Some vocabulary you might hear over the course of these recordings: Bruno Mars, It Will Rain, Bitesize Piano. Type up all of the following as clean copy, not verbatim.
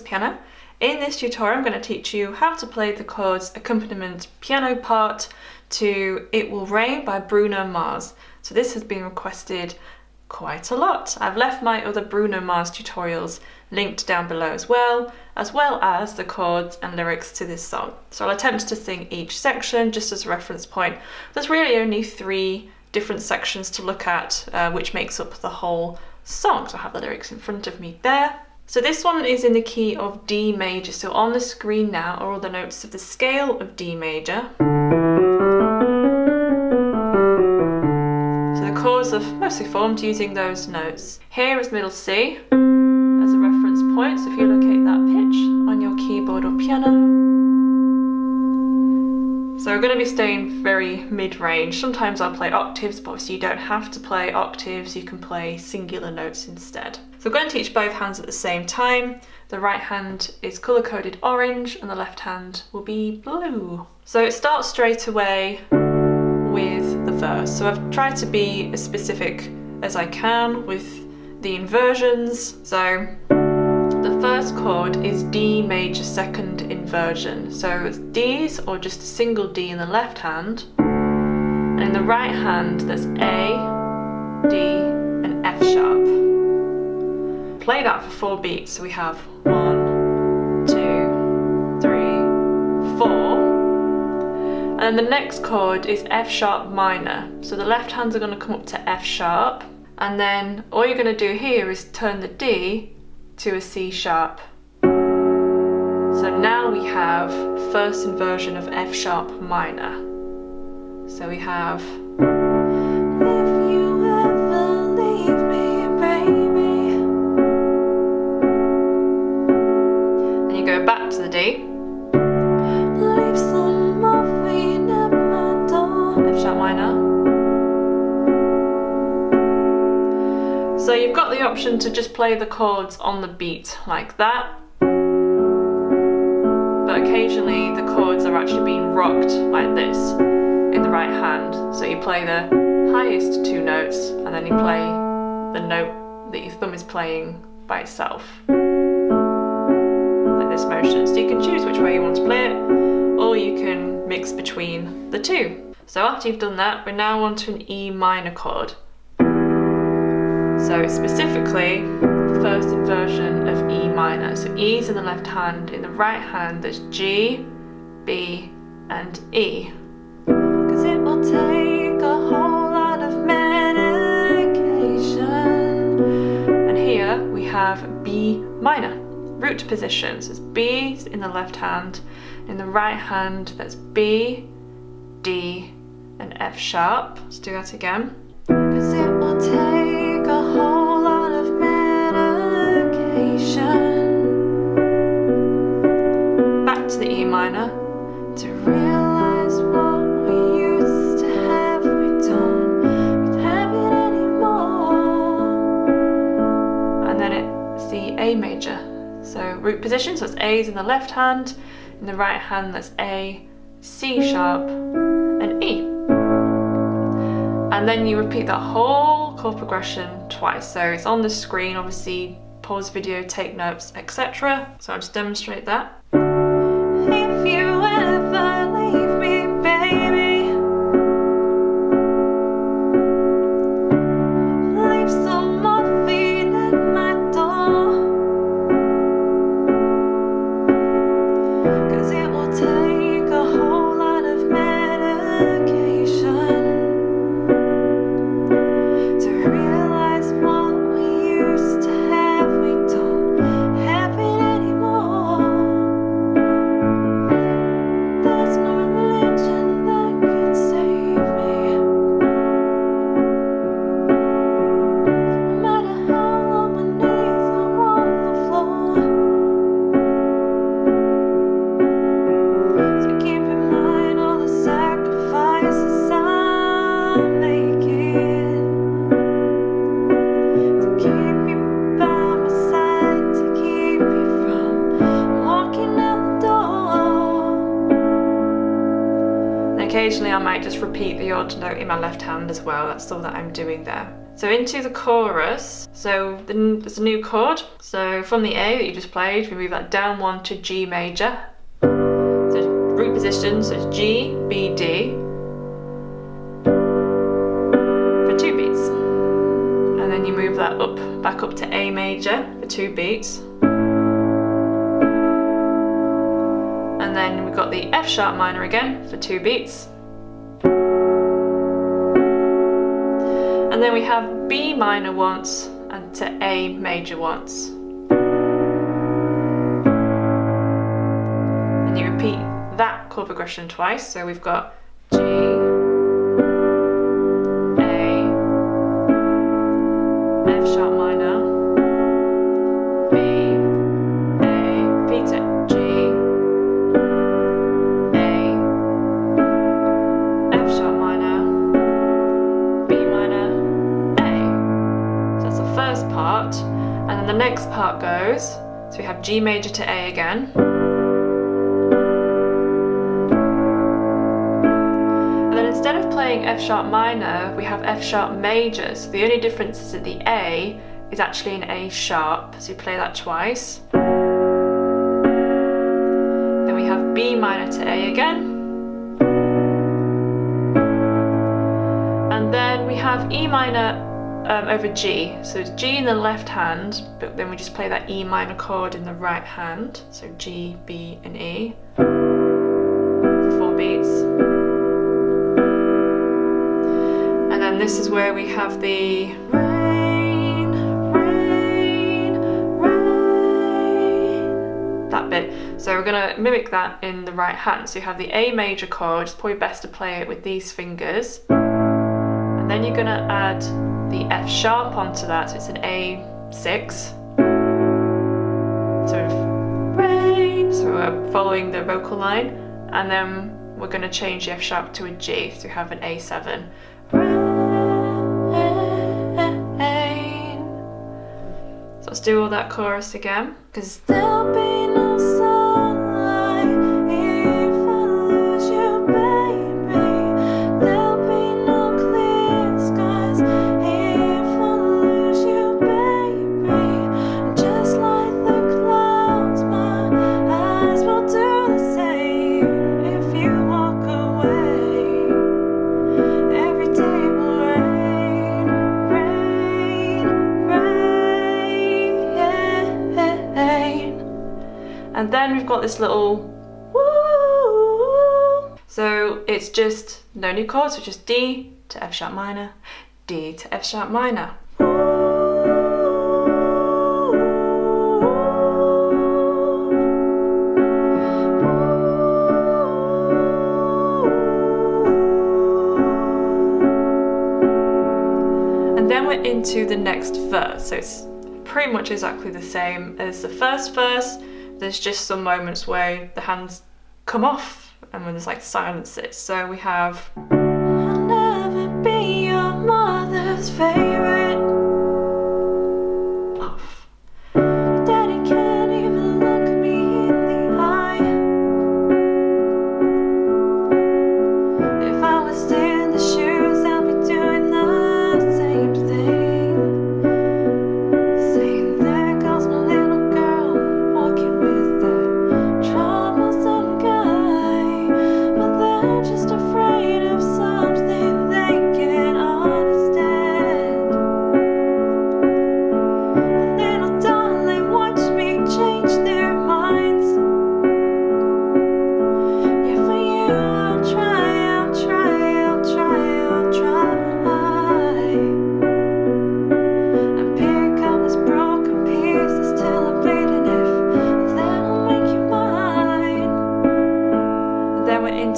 Bitesize Piano. In this tutorial I'm going to teach you how to play the chords accompaniment piano part to It Will Rain by Bruno Mars. So this has been requested quite a lot. I've left my other Bruno Mars tutorials linked down below as well as the chords and lyrics to this song. So I'll attempt to sing each section just as a reference point. There's really only three different sections to look at, which makes up the whole song. So I have the lyrics in front of me there. So this one is in the key of D major. So on the screen now are all the notes of the scale of D major. So the chords are mostly formed using those notes. Here is middle C as a reference point. So if you locate that pitch on your keyboard or piano. So we're going to be staying very mid-range. Sometimes I'll play octaves, but obviously you don't have to play octaves, you can play singular notes instead. So I'm going to teach both hands at the same time. The right hand is colour-coded orange and the left hand will be blue. So it starts straight away with the verse. So I've tried to be as specific as I can with the inversions. So the first chord is D major second inversion. So it's D's or just a single D in the left hand. And in the right hand there's A, D and F sharp. Play that for 4 beats. So we have 1, 2, 3, 4. And then the next chord is F sharp minor. So the left hands are going to come up to F sharp. And then all you're going to do here is turn the D to a C sharp. So now we have first inversion of F sharp minor. So we have if you ever leave me, baby. And you go back to the D. Leave some morphine at my door. F sharp minor. So you've got the option to just play the chords on the beat like that, but occasionally the chords are actually being rocked like this in the right hand. So you play the highest 2 notes and then you play the note that your thumb is playing by itself, like this motion. So you can choose which way you want to play it, or you can mix between the two. So after you've done that, we're now on to an E minor chord. So it's specifically the first inversion of E minor. So E's in the left hand, in the right hand there's G, B and E. 'Cause it will take a whole lot of medication. And here we have B minor, root position. So it's B's in the left hand, in the right hand that's B, D and F sharp. Let's do that again. 'Cause it will take a whole lot of medication. Back to the E minor. To realise what we used to have, we don't have it anymore. And then it's the A major. So root position, so it's A's in the left hand, in the right hand that's A, C sharp and E. And then you repeat that whole chord progression twice. So it's on the screen, obviously, pause video, take notes, etc. So I'll just demonstrate that. If you ever leave me, baby, leave some morphine at my door. 'Cause it will take a whole lot of medication. Occasionally I might just repeat the odd note in my left hand as well, that's all that I'm doing there. So into the chorus, so there's a new chord. So from the A that you just played, we move that down one to G major. So root position, so it's G, B, D, for 2 beats. And then you move that up, back up to A major for 2 beats. And then we've got the F sharp minor again for 2 beats. And then we have B minor once and to A major once. And you repeat that chord progression twice, so we've got G, A, F sharp minor, B, A, repeat it, G, A, F sharp minor, B minor, first part, and then the next part goes, so we have G major to A again, and then instead of playing F sharp minor we have F sharp major, so the only difference is that the A is actually an A sharp, so you play that twice, then we have B minor to A again, and then we have E minor over G, so it's G in the left hand, but then we just play that E minor chord in the right hand, so G, B and E for 4 beats. And then this is where we have the rain, rain, rain, that bit. So we're going to mimic that in the right hand, so you have the A major chord, it's probably best to play it with these fingers, and then you're going to add the F sharp onto that, so it's an A6. Sort of rain, so we're following the vocal line, and then we're going to change the F sharp to a G, so we have an A7. Rain. So let's do all that chorus again. 'Cause there'll be no sunlight if I lose you, baby. There'll be no clear skies. And then we've got this little woo. So it's just no new chords, so just D to F sharp minor, D to F sharp minor. And then we're into the next verse. So it's pretty much exactly the same as the first verse. There's just some moments where the hands come off and when there's like silences. So we have I'll never be your mother's favourite. Off. Your daddy can't even look me in the eye. If I was in the shoes, I'd be doing the same thing.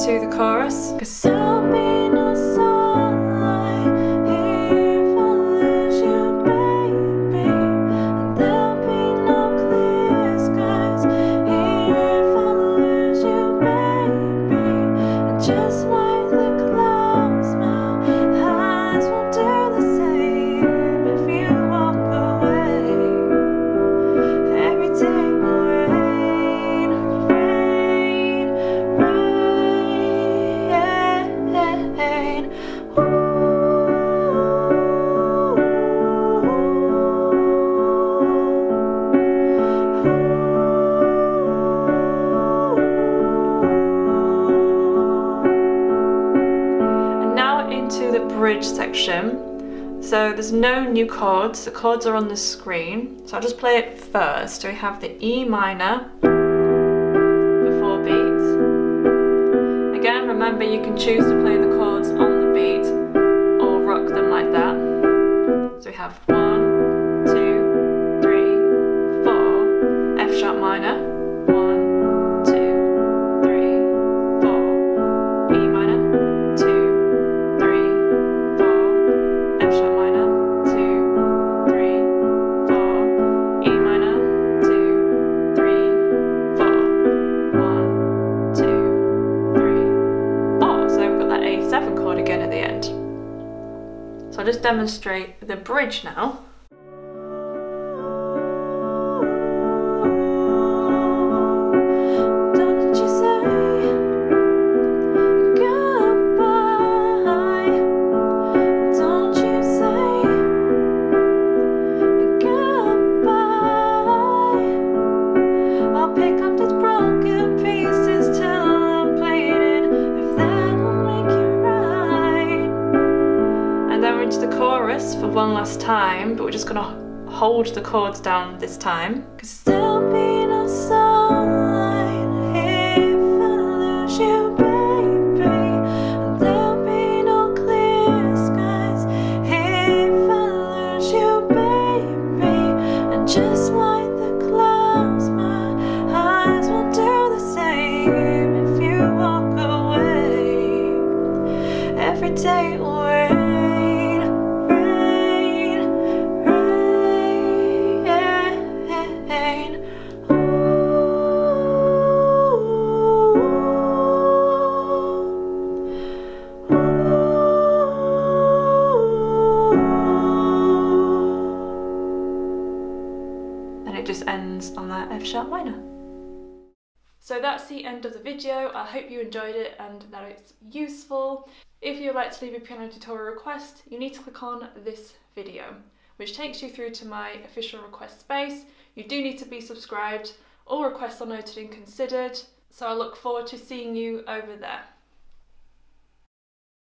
To the chorus. 'Cause there'll be no sunlight if I lose you, baby. And there'll be no clear skies if I lose you, baby. And just like the clouds, my eyes will do the same if you walk away. Every day will rain, rain, rain. Yeah. bridge section. So there's no new chords, the chords are on the screen. So I'll just play it first. So we have the E minor, the 4 beats. Again, remember you can choose to play the chords on the beat or rock them like that. So we have 1, 2, 3, 4, F sharp minor. Just demonstrate the bridge now. For one last time, but we're just gonna hold the chords down this time. Cause there'll be no sunlight if I lose you, baby. And there'll be no clear skies if I lose you, baby. And just like the clouds, my eyes will do the same if you walk away. Every day it will rain. On that F sharp minor. So that's the end of the video. I hope you enjoyed it and that it's useful. If you would like to leave a piano tutorial request, you need to click on this video, which takes you through to my official request space. You do need to be subscribed. All requests are noted and considered, so I look forward to seeing you over there.